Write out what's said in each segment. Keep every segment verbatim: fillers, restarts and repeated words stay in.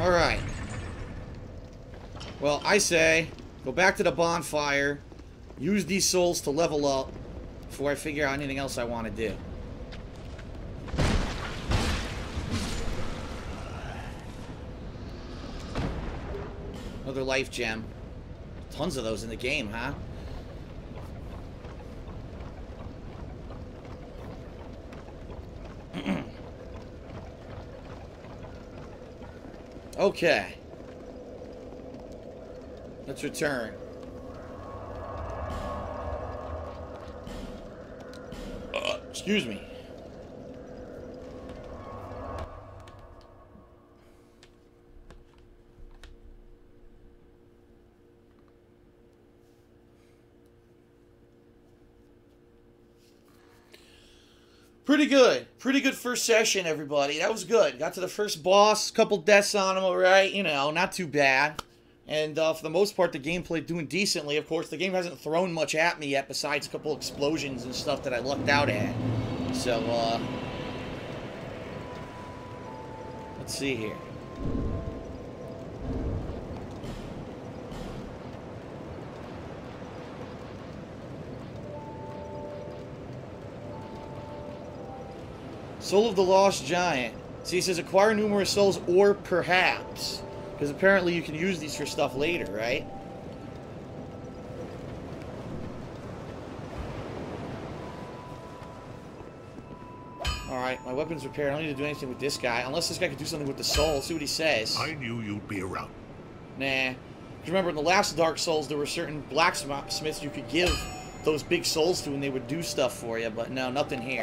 Alright. Well, I say, go back to the bonfire, use these souls to level up before I figure out anything else I want to do. Another life gem. Tons of those in the game, huh? Okay. Let's return. Uh, excuse me. Pretty good. Pretty good first session, everybody. That was good. Got to the first boss, couple deaths on him, all right? You know, not too bad. And uh, for the most part, the gameplay doing decently. Of course, the game hasn't thrown much at me yet, besides a couple explosions and stuff that I lucked out at. So, uh... let's see here. Soul of the Lost Giant. See, he says acquire numerous souls, or perhaps... because apparently you can use these for stuff later, right? Alright, my weapon's repaired. I don't need to do anything with this guy. Unless this guy could do something with the soul. Let's see what he says. I knew you'd be around. Nah. Remember, in the last Dark Souls, there were certain blacksmiths you could give those big souls to and they would do stuff for you, but no, nothing here.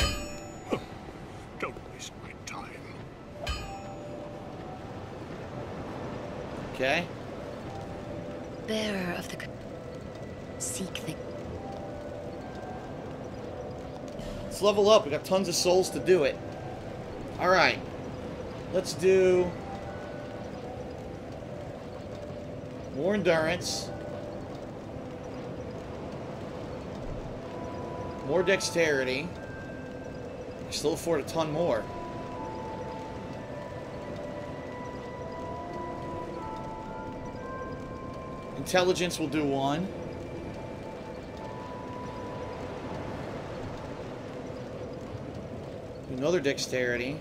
Okay. Bearer of the seek the. Let's level up. We got tons of souls to do it. All right. Let's do more endurance, more dexterity. I still afford a ton more. Intelligence will do one. Another dexterity.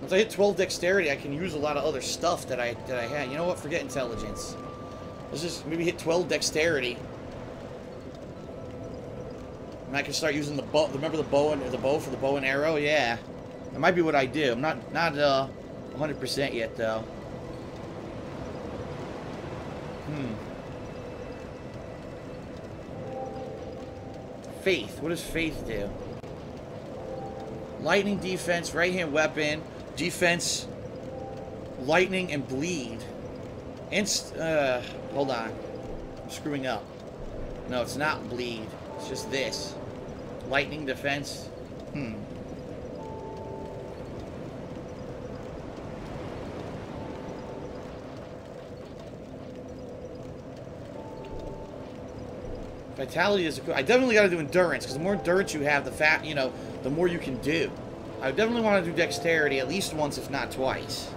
Once I hit twelve dexterity, I can use a lot of other stuff that I that I had. You know what? Forget intelligence. Let's just maybe hit twelve dexterity, and I can start using the bow. Remember the bow and the bow for the bow and arrow? Yeah, that might be what I do. I'm not not uh. one hundred percent yet, though. Hmm. Faith. What does faith do? Lightning defense, right-hand weapon, defense, lightning, and bleed. Inst- uh, hold on. I'm screwing up. No, it's not bleed. It's just this. Lightning defense. Hmm. Vitality is a, I definitely got to do endurance, because the more endurance you have, the fat, you know, the more you can do. I definitely want to do dexterity at least once, if not twice.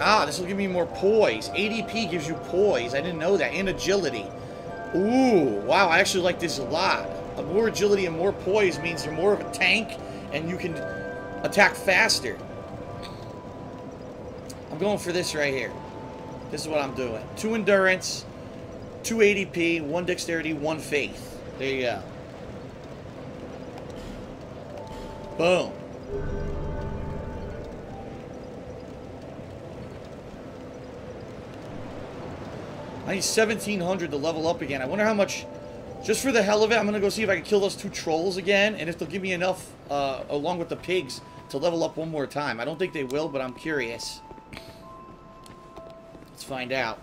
Ah, this will give me more poise. A D P gives you poise. I didn't know that. And agility. Ooh, wow, I actually like this a lot. More agility and more poise means you're more of a tank and you can attack faster. I'm going for this right here. This is what I'm doing. Two endurance, two A D P, one dexterity, one faith. There you go. Boom. I need seventeen hundred to level up again. I wonder how much... Just for the hell of it, I'm going to go see if I can kill those two trolls again, and if they'll give me enough, uh, along with the pigs, to level up one more time. I don't think they will, but I'm curious. Let's find out.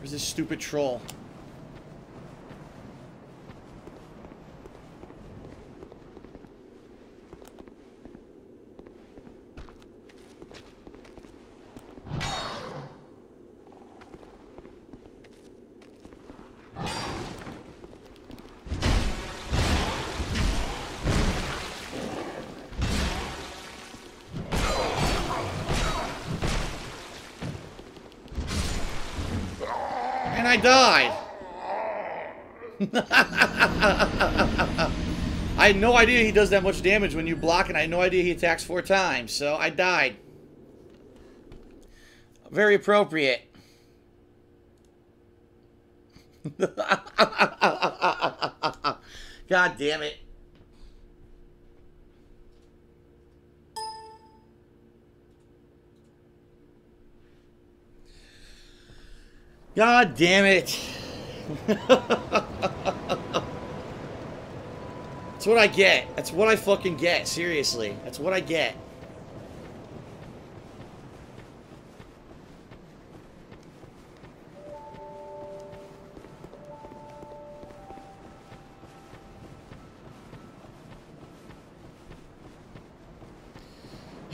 Where's this stupid troll? I died. I had no idea he does that much damage when you block, and I had no idea he attacks four times, so I died. Very appropriate. God damn it. God damn it. That's what I get. That's what I fucking get. Seriously. That's what I get.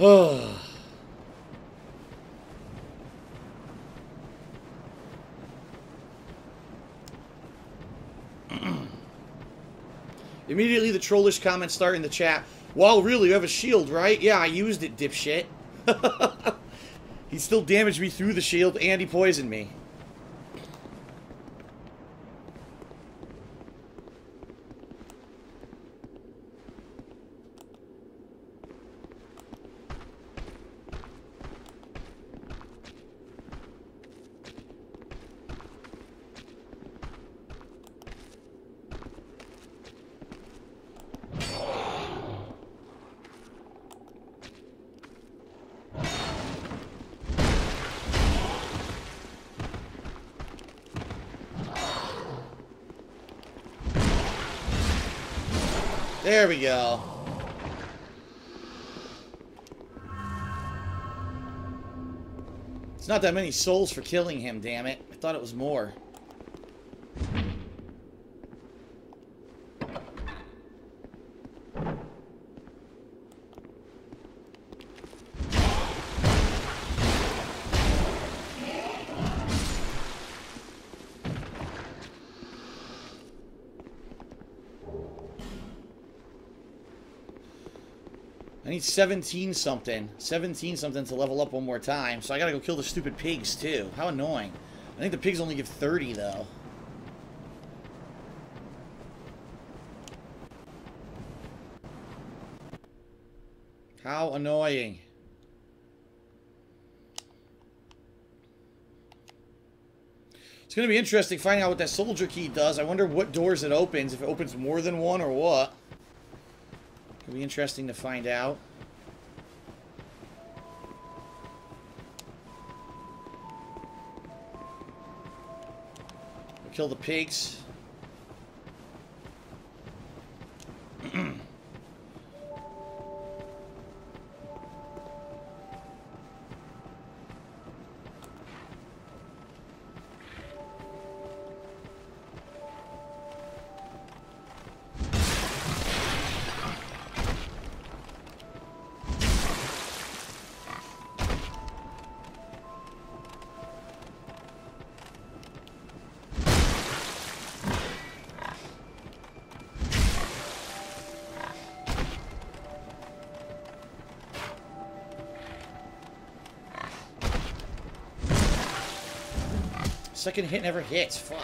Oh. Immediately the trollish comments start in the chat. Wow, really? You have a shield, right? Yeah, I used it, dipshit. He still damaged me through the shield, and he poisoned me. There we go. It's not that many souls for killing him, damn it. I thought it was more. seventeen something. seventeen something to level up one more time, so I gotta go kill the stupid pigs too. How annoying. I think the pigs only give thirty though. How annoying. It's gonna be interesting finding out what that soldier key does. I wonder what doors it opens, if it opens more than one or what. It'll be interesting to find out. We'll kill the pigs. Second hit never hits. Fuck.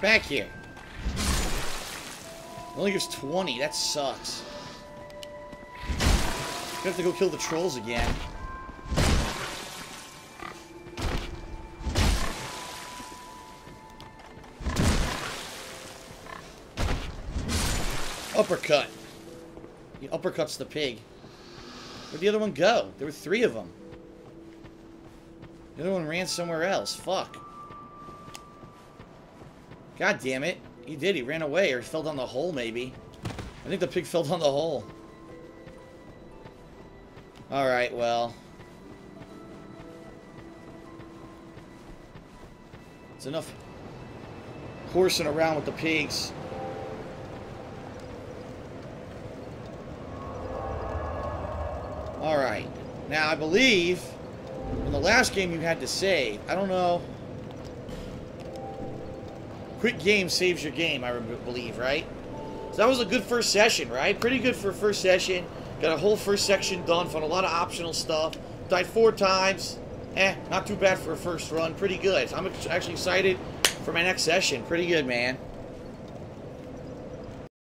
Back here. Only gives twenty. That sucks. I have to go kill the trolls again. Uppercut. He uppercuts the pig. Where'd the other one go? There were three of them. The other one ran somewhere else. Fuck. God damn it. He did. He ran away or he fell down the hole, maybe. I think the pig fell down the hole. Alright, well. It's enough horsing around with the pigs. Alright. Now, I believe in the last game you had to save. I don't know. Quick game saves your game, I believe, right? So that was a good first session, right? Pretty good for a first session. Got a whole first section done, found a lot of optional stuff. Died four times. Eh, not too bad for a first run. Pretty good. I'm actually excited for my next session. Pretty good, man.